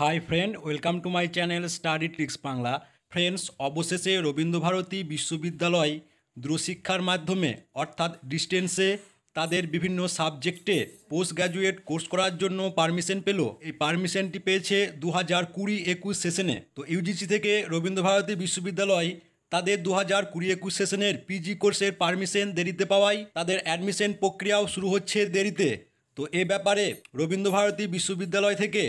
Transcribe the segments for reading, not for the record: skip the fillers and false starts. High friend welcome to my channel study tricks Bangla. Friends अवशेषे रवींद्र भारती विश्वविद्यालय दूरशिक्षार माध्यमे अर्थात डिस्टेंसे तादेर विभिन्न सबजेक्टे पोस्ट ग्रेजुएट कोर्स करार जोन्नो परमिशन पेल। ये परमिशनटी पेয়েছে 2020-21 सेशने। तो यूजीसी थेके रवींद्र भारती विश्वविद्यालय তাদের 2020-21 সেশনের পিজি কোর্সের পারমিশন দেরিতে পাওয়ায় তাদের অ্যাডমিশন প্রক্রিয়াও শুরু হচ্ছে দেরিতে। তো এ ব্যাপারে রবীন্দ্র ভারতী বিশ্ববিদ্যালয় থেকে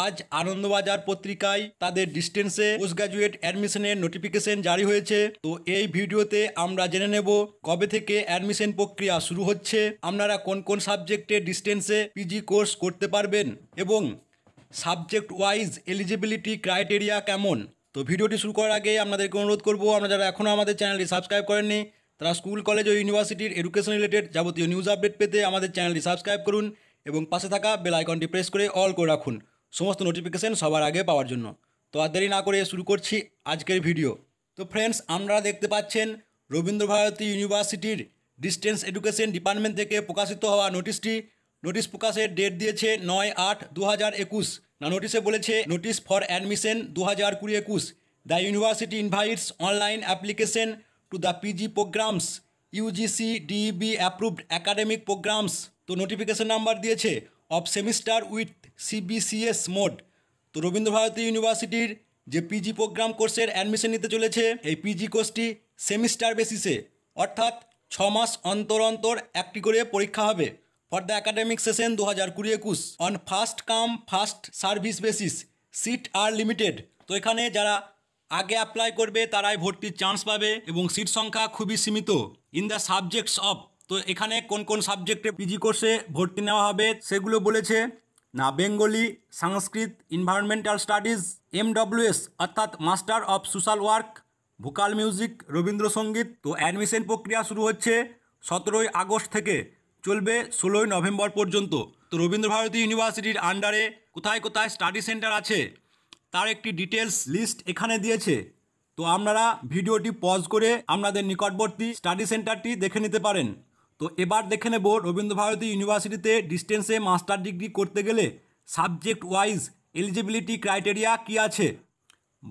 আজ আনন্দবাজার পত্রিকায় তাদের ডিস্টেন্সে পোস্ট গ্রাজুয়েট অ্যাডমিশনের নোটিফিকেশন জারি হয়েছে। তো এই ভিডিওতে আমরা জেনে নেব কবে থেকে অ্যাডমিশন প্রক্রিয়া শুরু হচ্ছে, আপনারা কোন কোন সাবজেক্টে ডিস্টেন্সে পিজি কোর্স করতে পারবেন এবং সাবজেক্ট ওয়াইজ এলিজিবিলিটি ক্রাইটেরিয়া কেমন। तो भिडियो शुरू करार आगे आपनादेरके अनुरोध करब, आपनारा जरा एखोनो आमादेर चैनल सबसक्राइब करेननि तारा स्कूल कलेज और यूनिवर्सिटीर एडुकेशन रिलेटेड याबतीय निउज आपडेट पेते आमादेर चैनलटी सबसक्राइब करुन एबं पाशे थाका बेल आइकनटी प्रेस करे अल करे राखुन समस्त नोटिफिकेशन सबार आगे पावार जोन्नो। तो आर देरी ना करे शुरू करछि आजकेर भिडियो। तो फ्रेंड्स आपनारा देखते पाच्छेन रवींद्र भारती यूनिवर्सिटीर डिस्टेंस एडुकेशन डिपार्टमेंट थेके प्रकाशित हवा नोटिसटी नोटिस प्रकाशेर डेट दिएछे 9-8-2021। ना नोटिसे बोलेछे notice for admission 2020-21 the university invites online application to the PG programs UGC DEB approved academic programs. तो नोटिफिकेशन नम्बर दिएछे of semester with CBCS mode. तो रवींद्र भारती यूनिवर्सिटीर जे पीजी प्रोग्राम कोर्सेर एडमिशन निते चलेछे एई पीजी कोर्सटी सेमिस्टार बेसिसे अर्थात 6 मास अंतर अंतर एकटी करे परीक्षा होबे for the academic session 2020-21 on first come first service basis seat are limited. तो एखाने जरा आगे अप्लाई करबे ताराई भर्ती चान्स पाबे एबं सीट संख्या खूबी सीमित। इन द सबजेक्ट्स अफ, तो एखाने कौन कौन सबजेक्टे पीजी कोर्से भर्ती नेওয়া হবে সেগুলো বলেছে না Bengali, Sanskrit, environmental studies, MWS अर्थात master of social work, vocal music, Rabindrasangeet. তো অ্যাডমিশন প্রক্রিয়া শুরু হচ্ছে 17 আগস্ট থেকে চলবে 16 নভেম্বর পর্যন্ত। তো রবীন্দ্র ভারতী ইউনিভার্সিটির আন্ডারে কোথায় কোথায় স্টাডি সেন্টার আছে তার একটি ডিটেলস লিস্ট এখানে দিয়েছে। তো আপনারা ভিডিওটি পজ করে আপনাদের নিকটবর্তী স্টাডি সেন্টারটি দেখে নিতে পারেন। তো এবার দেখে নেব রবীন্দ্র ভারতী ইউনিভার্সিটিতে ডিস্টেন্সে মাস্টার ডিগ্রি করতে গেলে সাবজেক্ট ওয়াইজ এলিজিবিলিটি ক্রাইটেরিয়া কী আছে।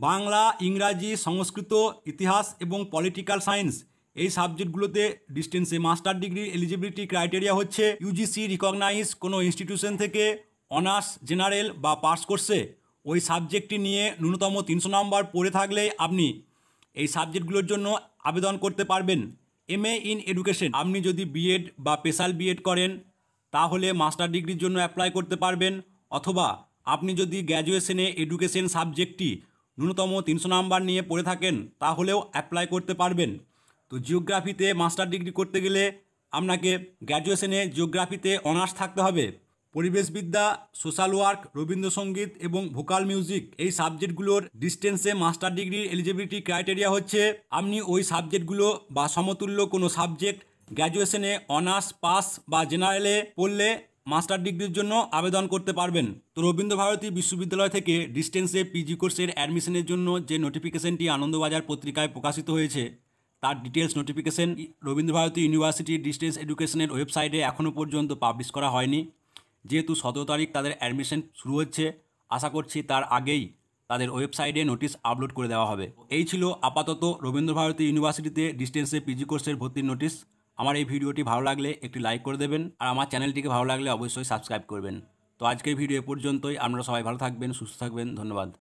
বাংলা, ইংরাজি, সংস্কৃত, ইতিহাস এবং পলিটিক্যাল সায়েন্স এই সাবজেক্টগুলোতে ডিস্টেন্সে মাস্টার ডিগ্রি এলিজিবিলিটি ক্রাইটেরিয়া হচ্ছে ইউজিসি রিকগনাইজ কোনো ইনস্টিটিউশন থেকে অনার্স, জেনারেল বা পাস কোর্সে ওই সাবজেক্টটি নিয়ে ন্যূনতম 300 নম্বর পড়ে থাকলে আপনি এই সাবজেক্টগুলোর জন্য আবেদন করতে পারবেন। এমএ ইন এডুকেশন, আপনি যদি বিএড বা স্পেশাল বিএড করেন তাহলে মাস্টার ডিগ্রির জন্য অ্যাপ্লাই করতে পারবেন, অথবা আপনি যদি গ্র্যাজুয়েশনে এডুকেশন সাবজেক্টটি ন্যূনতম 300 নম্বর নিয়ে পড়ে থাকেন তাহলেও অ্যাপ্লাই করতে পারবেন। তো জিওগ্রাফিতে মাস্টার ডিগ্রি করতে গেলে আপনাকে গ্র্যাজুয়েশনে জিওগ্রাফিতে অনার্স থাকতে হবে। পরিবেশবিদ্যা, সোশ্যাল ওয়ার্ক, রবীন্দ্রসঙ্গীত এবং ভোকাল মিউজিক এই সাবজেক্টগুলোর ডিস্টেন্সে মাস্টার ডিগ্রির এলিজিবিলিটি ক্রাইটেরিয়া হচ্ছে আপনি ওই সাবজেক্টগুলো বা সমতুল্য কোনো সাবজেক্ট গ্র্যাজুয়েশনে অনার্স, পাস বা জেনারেলে পড়লে মাস্টার ডিগ্রির জন্য আবেদন করতে পারবেন। তো রবীন্দ্র ভারতী বিশ্ববিদ্যালয় থেকে ডিস্টেন্সে পিজি কোর্সের অ্যাডমিশনের জন্য যে নোটিফিকেশনটি আনন্দবাজার পত্রিকায় প্রকাশিত হয়েছে তার ডিটেলস নোটিফিকেশন রবীন্দ্র ভারতী ইউনিভার্সিটির ডিস্টেন্স এডুকেশনের ওয়েবসাইটে এখনও পর্যন্ত পাবলিশ করা হয়নি। যেহেতু 17 তারিখ তাদের অ্যাডমিশন শুরু হচ্ছে, আশা করছি তার আগেই তাদের ওয়েবসাইটে নোটিশ আপলোড করে দেওয়া হবে। এই ছিল আপাতত রবীন্দ্র ভারতী ইউনিভার্সিটিতে ডিস্টেন্সে পিজি কোর্সের ভর্তির নোটিশ। আমার এই ভিডিওটি ভালো লাগলে একটি লাইক করে দেবেন আর আমার চ্যানেলটিকে ভালো লাগলে অবশ্যই সাবস্ক্রাইব করবেন। তো আজকের ভিডিও এ পর্যন্তই। আপনারা সবাই ভালো থাকবেন, সুস্থ থাকবেন, ধন্যবাদ।